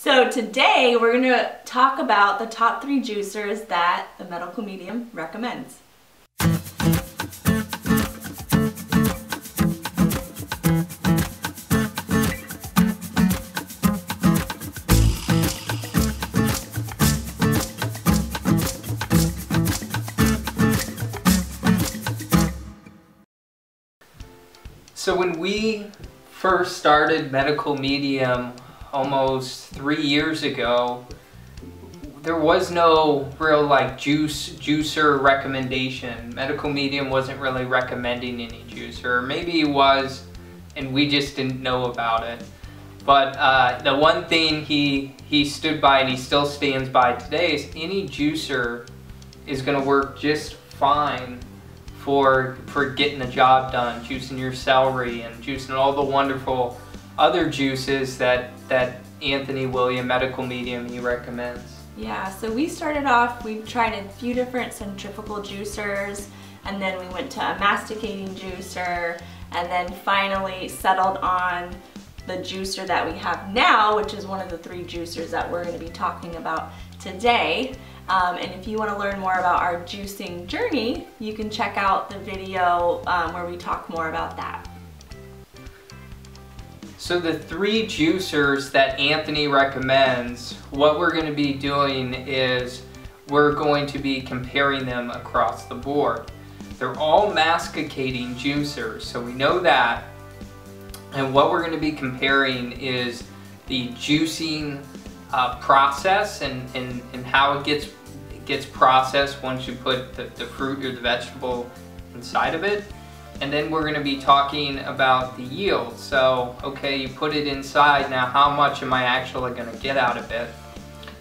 So today we're going to talk about the top 3 juicers that the Medical Medium recommends. So when we first started Medical Medium almost 3 years ago, there was no real like juicer recommendation. Medical Medium wasn't really recommending any juicer. Maybe it was, and we just didn't know about it. But the one thing he stood by and he still stands by today is any juicer is going to work just fine for getting the job done, juicing your celery and juicing all the wonderful other juices that Anthony William Medical Medium he recommends. Yeah, so we started off, we tried a few different centrifugal juicers, and then we went to a masticating juicer, and then finally settled on the juicer that we have now, which is one of the 3 juicers that we're going to be talking about today. And if you want to learn more about our juicing journey, you can check out the video where we talk more about that. So the 3 juicers that Anthony recommends, what we're going to be doing is we're going to be comparing them across the board. They're all masticating juicers, so we know that. And what we're going to be comparing is the juicing process and how it gets processed once you put the fruit or the vegetable inside of it. And then we're going to be talking about the yield. So, okay, you put it inside, now how much am I actually going to get out of it?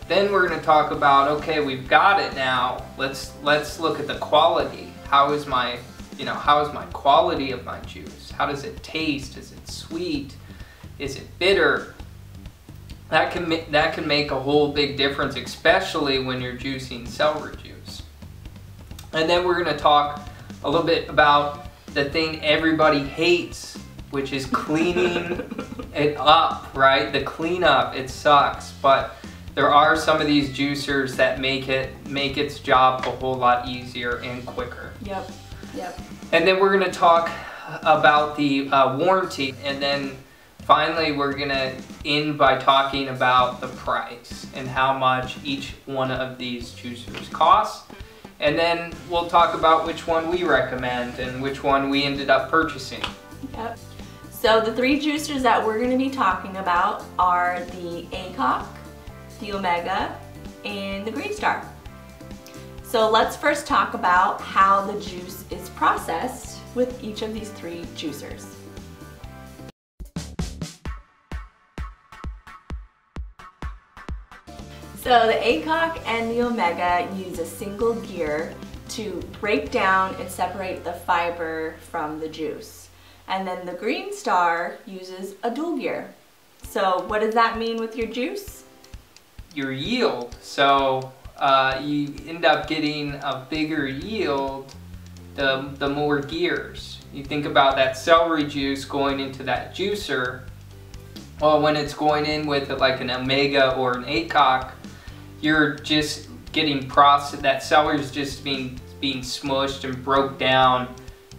Then we're going to talk about, okay, we've got it now, let's look at the quality. How is my, how is my quality of my juice? How does it taste? Is it sweet? Is it bitter? That can make a whole big difference, especially when you're juicing celery juice. And then we're going to talk a little bit about the thing everybody hates, which is cleaning it up, right? The cleanup, it sucks, but there are some of these juicers that make its job a whole lot easier and quicker. Yep, yep. And then we're going to talk about the warranty, and then finally we're going to end by talking about the price and how much each one of these juicers costs. And then we'll talk about which one we recommend and which one we ended up purchasing. Yep. So the 3 juicers that we're going to be talking about are the Aicok, the Omega, and the Greenstar. So let's first talk about how the juice is processed with each of these 3 juicers. So the Aicok and the Omega use a single gear to break down and separate the fiber from the juice. And then the Greenstar uses a dual gear. So what does that mean with your juice? Your yield. So you end up getting a bigger yield the more gears. You think about that celery juice going into that juicer. Well, when it's going in with like an Omega or an Aicok, you're just getting processed, that celery is just being smushed and broke down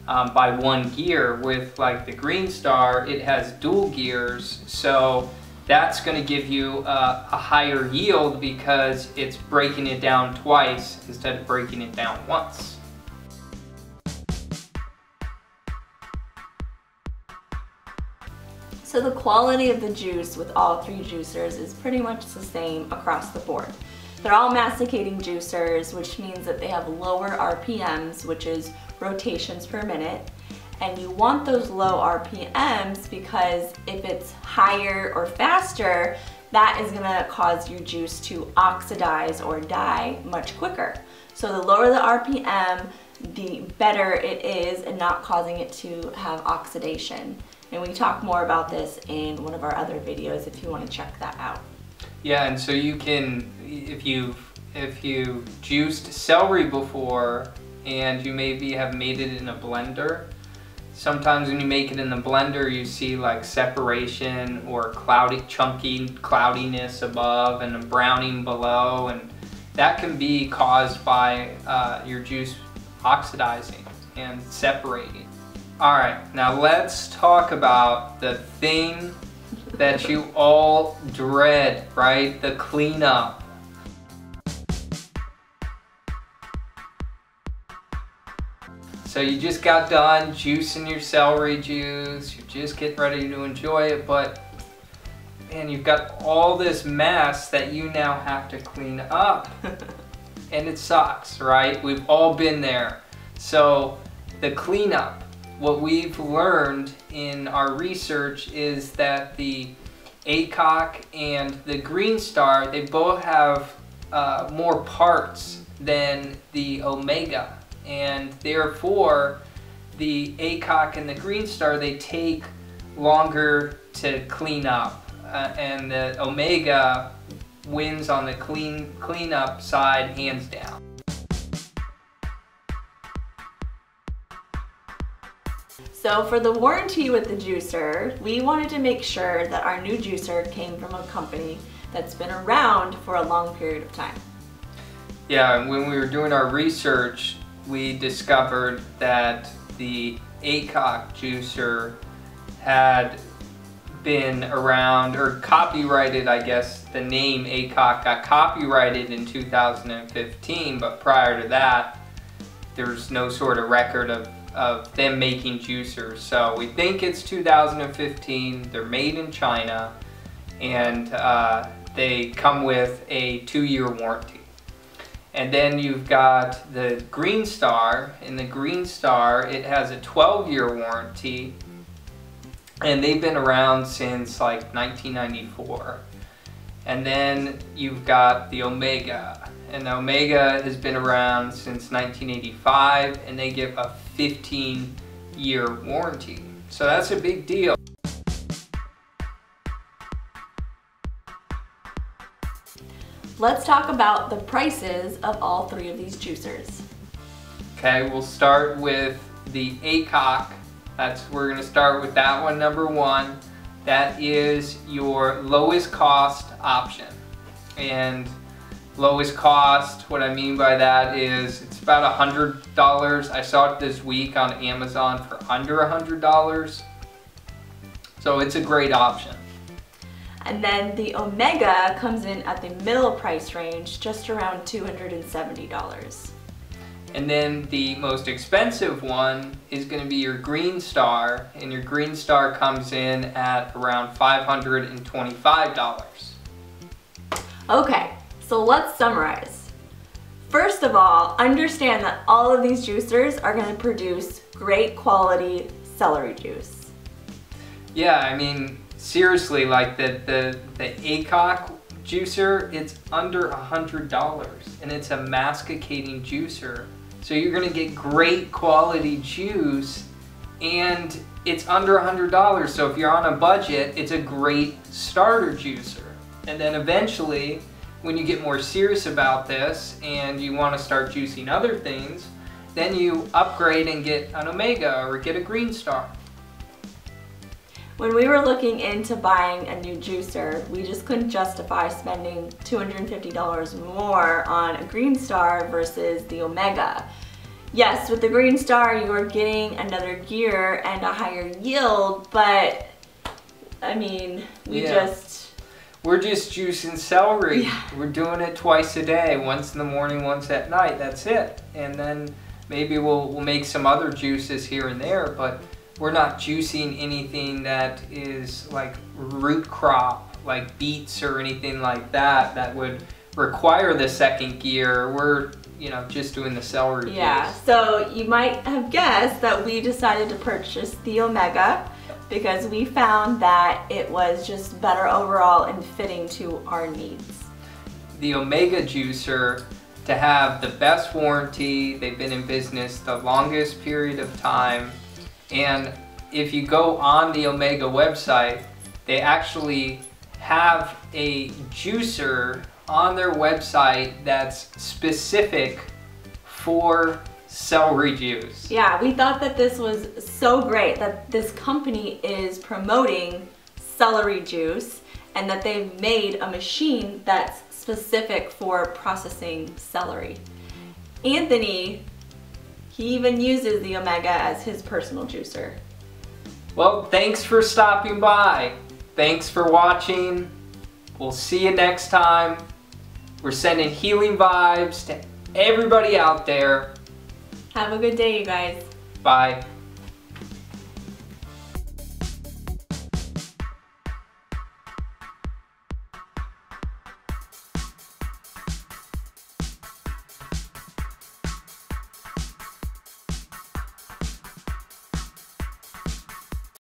by one gear. With like the Greenstar, it has dual gears, so that's going to give you a higher yield because it's breaking it down twice instead of breaking it down once. So the quality of the juice with all 3 juicers is pretty much the same across the board. They're all masticating juicers, which means that they have lower RPMs, which is rotations per minute. And you want those low RPMs because if it's higher or faster, that is going to cause your juice to oxidize or die much quicker. So the lower the RPM, the better it is and not causing it to have oxidation. And we talk more about this in one of our other videos if you want to check that out. Yeah, and so you can, if you've juiced celery before and you maybe have made it in a blender, Sometimes when you make it in the blender, you see like separation or cloudy, chunky cloudiness above and a browning below, and that can be caused by your juice oxidizing and separating. All right, now let's talk about the thing that you all dread, right? The cleanup. So you just got done juicing your celery juice, you're just getting ready to enjoy it, but man, you've got all this mess that you now have to clean up. And it sucks, right? We've all been there. So the cleanup, what we've learned in our research is that the Aicok and the Greenstar, they both have more parts than the Omega. And therefore, the Aicok and the Greenstar, they take longer to clean up. And the Omega wins on the cleanup side, hands down. So for the warranty with the juicer, we wanted to make sure that our new juicer came from a company that's been around for a long period of time. Yeah, and when we were doing our research, we discovered that the Aicok juicer had been around, or copyrighted, I guess, the name Aicok got copyrighted in 2015, but prior to that, there's no sort of record of them making juicers. So we think it's 2015, they're made in China, and they come with a 2-year warranty. And then you've got the Greenstar. In the Greenstar, it has a 12-year warranty, and they've been around since like 1994. And then you've got the Omega, and the Omega has been around since 1985, and they give a 15-year warranty. So that's a big deal. Let's talk about the prices of all three of these juicers. Okay, we'll start with the Aicok. We're gonna start with that one, number 1. That is your lowest cost option. And lowest cost, what I mean by that is it's about $100. I saw it this week on Amazon for under $100. So it's a great option. And then the Omega comes in at the middle price range, just around $270. And then the most expensive one is going to be your Greenstar, and your Greenstar comes in at around $525. Okay, so let's summarize. First of all, understand that all of these juicers are going to produce great quality celery juice. Yeah, I mean, seriously, like the Aicok juicer, it's under $100, and it's a masticating juicer. So you're gonna get great quality juice, and it's under $100. So if you're on a budget, it's a great starter juicer. And then eventually, when you get more serious about this and you wanna start juicing other things, then you upgrade and get an Omega or get a Greenstar. When we were looking into buying a new juicer, we just couldn't justify spending $250 more on a Greenstar versus the Omega. Yes, with the Greenstar, you are getting another gear and a higher yield, but I mean, we're just juicing celery. Yeah. We're doing it twice a day, once in the morning, once at night, that's it. And then maybe we'll make some other juices here and there, but we're not juicing anything that is like root crop, like beets or anything like that, that would require the second gear. We're, you know, just doing the celery juice. Yeah, so you might have guessed that we decided to purchase the Omega because we found that it was just better overall and fitting to our needs. The Omega juicer, to have the best warranty, they've been in business the longest period of time. And if you go on the Omega website, they actually have a juicer on their website that's specific for celery juice. Yeah, we thought that this was so great that this company is promoting celery juice and that they've made a machine that's specific for processing celery. Anthony, he even uses the Omega as his personal juicer. Well, thanks for stopping by. Thanks for watching. We'll see you next time. We're sending healing vibes to everybody out there. Have a good day, you guys. Bye.